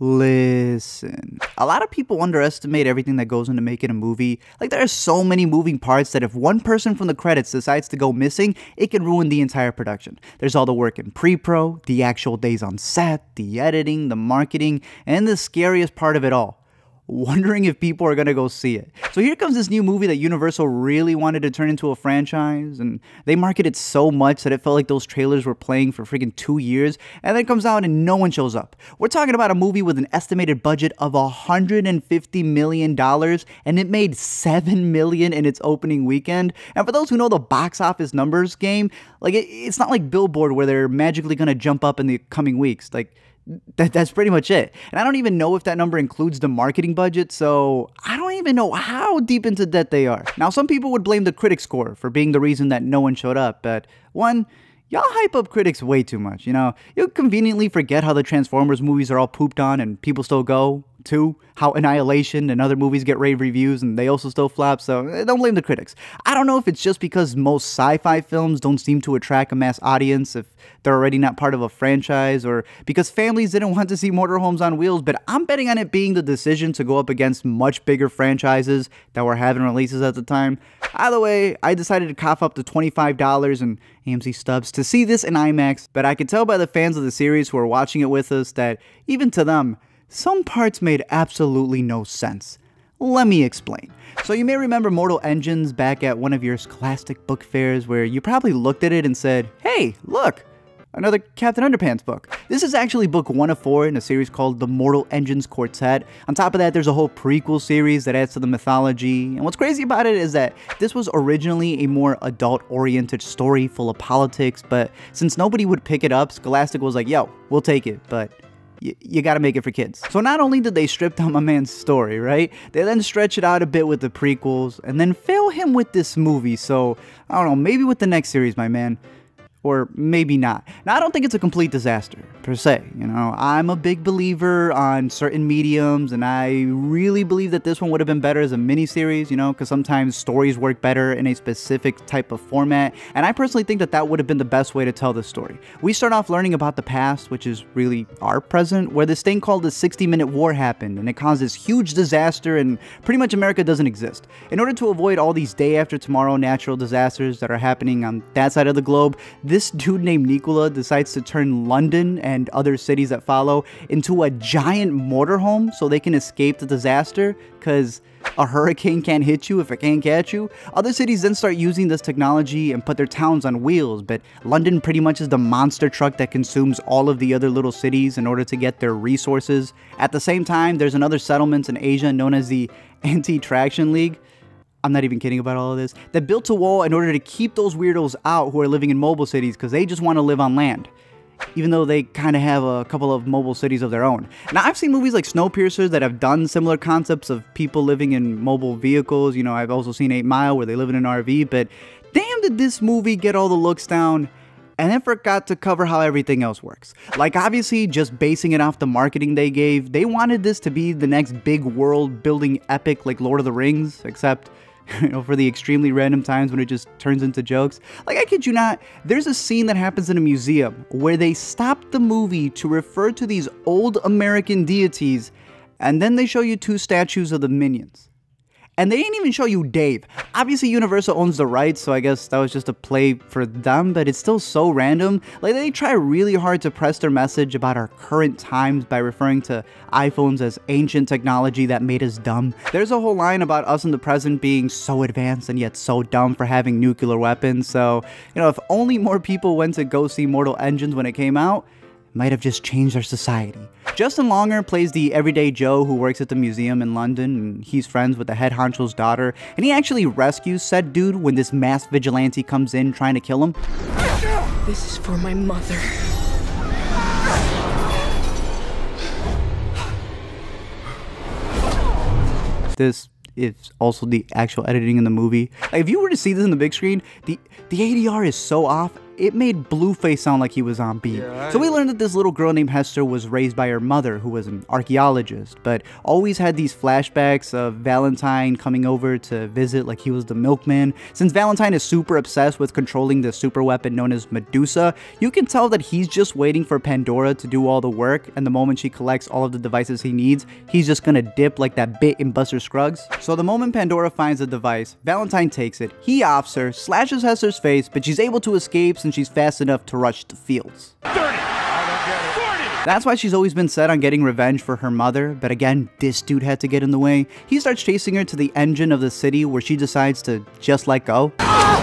Listen, a lot of people underestimate everything that goes into making a movie. Like, there are so many moving parts that if one person from the credits decides to go missing, it can ruin the entire production. There's all the work in pre-pro, the actual days on set, the editing, the marketing, and the scariest part of it all: wondering if people are gonna go see it. So here comes this new movie that Universal really wanted to turn into a franchise, and they marketed so much that it felt like those trailers were playing for freaking 2 years, and then it comes out and no one shows up. We're talking about a movie with an estimated budget of $150 million, and it made $7 million in its opening weekend. And for those who know the box office numbers game, like, it's not like Billboard where they're magically gonna jump up in the coming weeks. Like, that's pretty much it. And I don't even know if that number includes the marketing budget, so I don't even know how deep into debt they are. Now, some people would blame the critic score for being the reason that no one showed up, but one, y'all hype up critics way too much, you know? You'll conveniently forget how the Transformers movies are all pooped on and people still go. Two, how Annihilation and other movies get rave reviews and they also still flop, so don't blame the critics. I don't know if it's just because most sci-fi films don't seem to attract a mass audience if they're already not part of a franchise, or because families didn't want to see Motorhomes on Wheels, but I'm betting on it being the decision to go up against much bigger franchises that were having releases at the time. Either way, I decided to cough up the $25 and AMC stubs to see this in IMAX, but I could tell by the fans of the series who are watching it with us that even to them, some parts made absolutely no sense. Let me explain. So you may remember Mortal Engines back at one of your Scholastic book fairs, where you probably looked at it and said, hey, look, another Captain Underpants book. This is actually book 1 of 4 in a series called the Mortal Engines Quartet. On top of that, there's a whole prequel series that adds to the mythology. And what's crazy about it is that this was originally a more adult-oriented story full of politics, but since nobody would pick it up, Scholastic was like, yo, we'll take it, but you gotta make it for kids. So not only did they strip down my man's story, right? They then stretch it out a bit with the prequels and then fail him with this movie. So I don't know, maybe with the next series, my man. Or maybe not. Now, I don't think it's a complete disaster, per se. You know, I'm a big believer on certain mediums, and I really believe that this one would have been better as a miniseries, you know, because sometimes stories work better in a specific type of format, and I personally think that that would have been the best way to tell this story. We start off learning about the past, which is really our present, where this thing called the 60-minute war happened, and it caused this huge disaster, and pretty much America doesn't exist. In order to avoid all these day after tomorrow natural disasters that are happening on that side of the globe, this dude named Nikola decides to turn London and other cities that follow into a giant motorhome so they can escape the disaster, because a hurricane can't hit you if it can't catch you. Other cities then start using this technology and put their towns on wheels, but London pretty much is the monster truck that consumes all of the other little cities in order to get their resources. At the same time, there's another settlement in Asia known as the Anti-Traction League. I'm not even kidding about all of this. They built a wall in order to keep those weirdos out who are living in mobile cities, because they just want to live on land, even though they kind of have a couple of mobile cities of their own. Now, I've seen movies like Snowpiercer that have done similar concepts of people living in mobile vehicles. You know, I've also seen 8 Mile where they live in an RV, but damn did this movie get all the looks down and then forgot to cover how everything else works. Like, obviously, just basing it off the marketing they gave, they wanted this to be the next big world-building epic like Lord of the Rings, except, you know, for the extremely random times when it just turns into jokes. Like, I kid you not, there's a scene that happens in a museum where they stopped the movie to refer to these old American deities, and then they show you 2 statues of the Minions. And they didn't even show you Dave. Obviously, Universal owns the rights, so I guess that was just a play for them, but it's still so random. Like, they try really hard to press their message about our current times by referring to iPhones as ancient technology that made us dumb. There's a whole line about us in the present being so advanced and yet so dumb for having nuclear weapons. So, you know, if only more people went to go see Mortal Engines when it came out, might have just changed our society. Justin Longer plays the everyday Joe who works at the museum in London, and he's friends with the head honcho's daughter, and he actually rescues said dude when this mass vigilante comes in trying to kill him. This is for my mother. This is also the actual editing in the movie. Like, if you were to see this in the big screen, the ADR is so off, it made Blueface sound like he was on beat. Yeah, so we learned that this little girl named Hester was raised by her mother, who was an archaeologist, but always had these flashbacks of Valentine coming over to visit like he was the milkman. Since Valentine is super obsessed with controlling the super weapon known as Medusa, you can tell that he's just waiting for Pandora to do all the work, and the moment she collects all of the devices he needs, he's just gonna dip like that bit in Buster Scruggs. So the moment Pandora finds the device, Valentine takes it, he offs her, slashes Hester's face, but she's able to escape since she's fast enough to rush the fields. 30! I don't get it. That's why she's always been set on getting revenge for her mother, but again, this dude had to get in the way. He starts chasing her to the engine of the city, where she decides to just let go. No!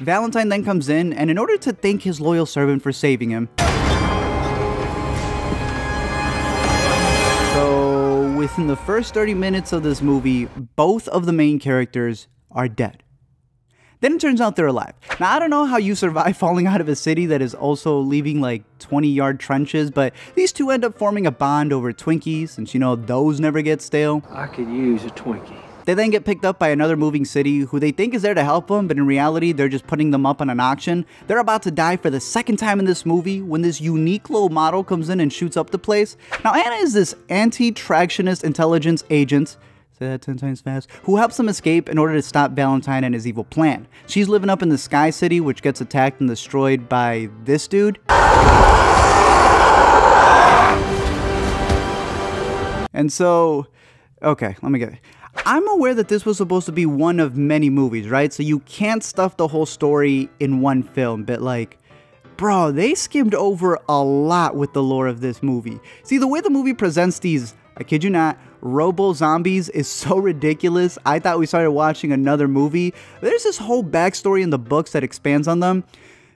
Valentine then comes in, and in order to thank his loyal servant for saving him, so within the first 30 minutes of this movie, both of the main characters are dead. Then it turns out they're alive. Now, I don't know how you survive falling out of a city that is also leaving like 20-yard trenches, but these two end up forming a bond over Twinkies, since you know those never get stale. I could use a Twinkie. They then get picked up by another moving city who they think is there to help them, but in reality, they're just putting them up on an auction. They're about to die for the second time in this movie when this unique little model comes in and shoots up the place. Now, Anna is this anti-tractionist intelligence agent. Say that 10 times fast. Who helps them escape in order to stop Valentine and his evil plan. She's living up in the Sky City, which gets attacked and destroyed by this dude. And so, okay, let me get it. I'm aware that this was supposed to be one of many movies, right? So you can't stuff the whole story in one film, but like, bro, they skimmed over a lot with the lore of this movie. See, the way the movie presents these, I kid you not, robo-zombies is so ridiculous. I thought we started watching another movie. There's this whole backstory in the books that expands on them.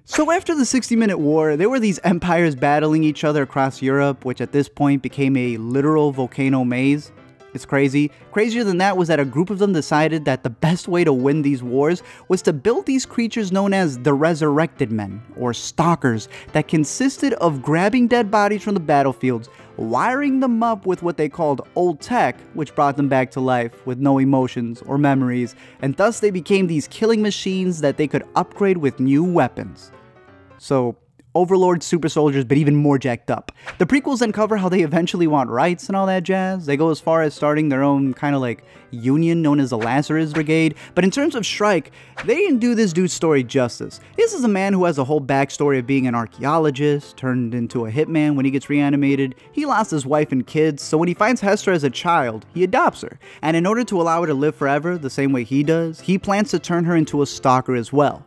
So after the 60-minute war, there were these empires battling each other across Europe, which at this point became a literal volcano maze. It's crazy. Crazier than that was that a group of them decided that the best way to win these wars was to build these creatures known as the Resurrected Men, or Stalkers, that consisted of grabbing dead bodies from the battlefields, wiring them up with what they called old tech, which brought them back to life with no emotions or memories, and thus they became these killing machines that they could upgrade with new weapons. So, Overlord super soldiers, but even more jacked up. The prequels then cover how they eventually want rights and all that jazz. They go as far as starting their own kind of like union known as the Lazarus Brigade. But in terms of Shrike, they didn't do this dude's story justice. This is a man who has a whole backstory of being an archaeologist, turned into a hitman when he gets reanimated. He lost his wife and kids, so when he finds Hester as a child, he adopts her. And in order to allow her to live forever the same way he does, he plans to turn her into a stalker as well.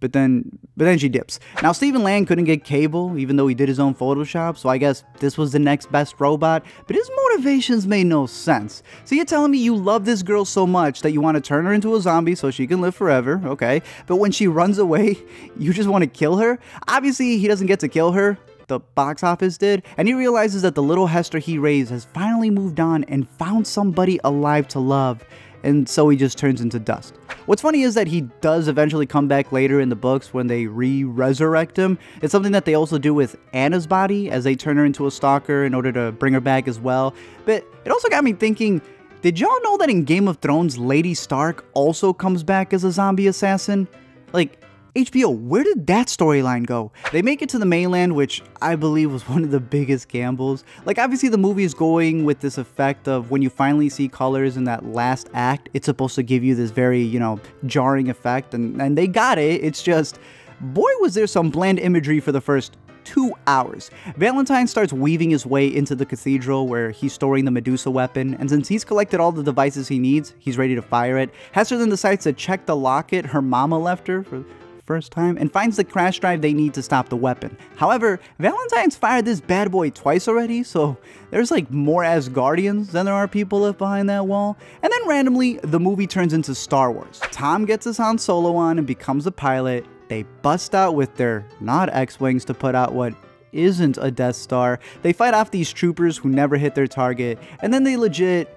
But then she dips. Now, Stephen Lang couldn't get Cable, even though he did his own Photoshop, so I guess this was the next best robot, but his motivations made no sense. So you're telling me you love this girl so much that you want to turn her into a zombie so she can live forever, okay, but when she runs away, you just want to kill her? Obviously, he doesn't get to kill her. The box office did, and he realizes that the little Hester he raised has finally moved on and found somebody alive to love, and so he just turns into dust. What's funny is that he does eventually come back later in the books when they re-resurrect him. It's something that they also do with Anna's body as they turn her into a stalker in order to bring her back as well. But it also got me thinking, did y'all know that in Game of Thrones, Lady Stark also comes back as a zombie assassin? Like, HBO, where did that storyline go? They make it to the mainland, which I believe was one of the biggest gambles. Like, obviously the movie is going with this effect of when you finally see colors in that last act, it's supposed to give you this very, you know, jarring effect, and they got it. It's just, boy, was there some bland imagery for the first 2 hours. Valentine starts weaving his way into the cathedral where he's storing the Medusa weapon, and since he's collected all the devices he needs, he's ready to fire it. Hester then decides to check the locket her mama left her for first time and finds the crash drive they need to stop the weapon. However, Valentine's fired this bad boy twice already, so there's like more Asgardians than there are people left behind that wall. And then randomly, the movie turns into Star Wars. Tom gets his Han Solo on and becomes a pilot. They bust out with their not X-Wings to put out what isn't a Death Star. They fight off these troopers who never hit their target, and then they legit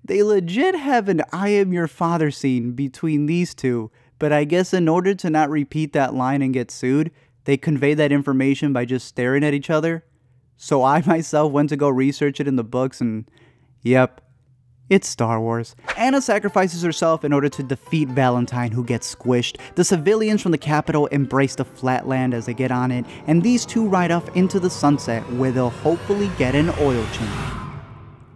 have an I am your father scene between these two. But I guess in order to not repeat that line and get sued, they convey that information by just staring at each other. So I myself went to go research it in the books, and yep, It's Star Wars. Anna sacrifices herself in order to defeat Valentine, who gets squished. The civilians from the capital embrace the flatland as they get on it, and these two ride off into the sunset where they'll hopefully get an oil change.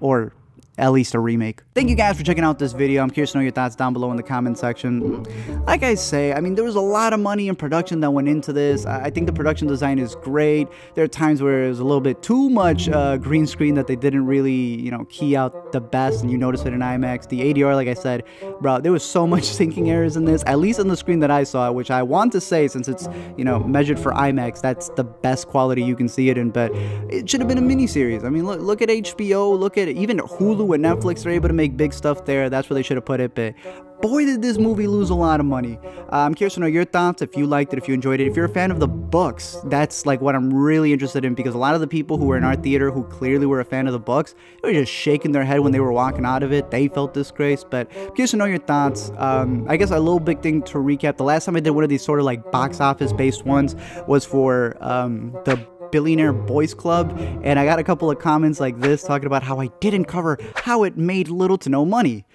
Or at least a remake. Thank you guys for checking out this video. I'm curious to know your thoughts down below in the comment section. Like I say, I mean, there was a lot of money in production that went into this. I think the production design is great. There are times where it was a little bit too much green screen that they didn't really, you know, key out the best, and you notice it in IMAX. The ADR, like I said, bro, there was so much syncing errors in this, at least on the screen that I saw, which I want to say, since it's, you know, measured for IMAX, that's the best quality you can see it in, but it should have been a miniseries. I mean, look at HBO, look at even Hulu with Netflix. They're able to make big stuff there. That's where they should have put it, but boy, did this movie lose a lot of money. I'm curious to know your thoughts, if you liked it, if you enjoyed it, if you're a fan of the books. That's like what I'm really interested in, because a lot of the people who were in our theater who clearly were a fan of the books, they were just shaking their head when they were walking out of it. They felt disgraced, but I'm curious to know your thoughts. I guess a little big thing to recap, the last time I did one of these sort of like box office based ones was for the Billionaire Boys Club, and I got a couple of comments like this talking about how I didn't cover how it made little to no money.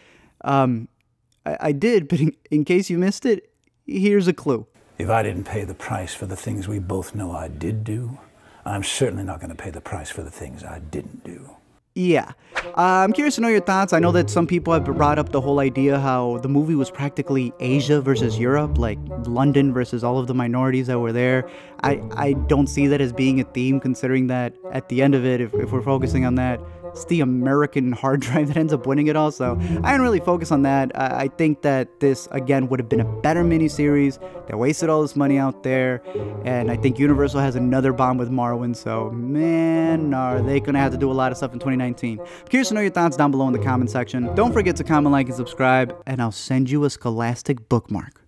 I did, but in case you missed it, here's a clue. If I didn't pay the price for the things we both know I did do, I'm certainly not going to pay the price for the things I didn't do. Yeah, I'm curious to know your thoughts. I know that some people have brought up the whole idea how the movie was practically Asia versus Europe, like London versus all of the minorities that were there. I don't see that as being a theme, considering that at the end of it, if we're focusing on that, it's the American hard drive that ends up winning it all, so I didn't really focus on that. I think that this, again, would have been a better miniseries. They wasted all this money out there, and I think Universal has another bomb with Marwen, so man, are they going to have to do a lot of stuff in 2019. I'm curious to know your thoughts down below in the comment section. Don't forget to comment, like, and subscribe, and I'll send you a Scholastic bookmark.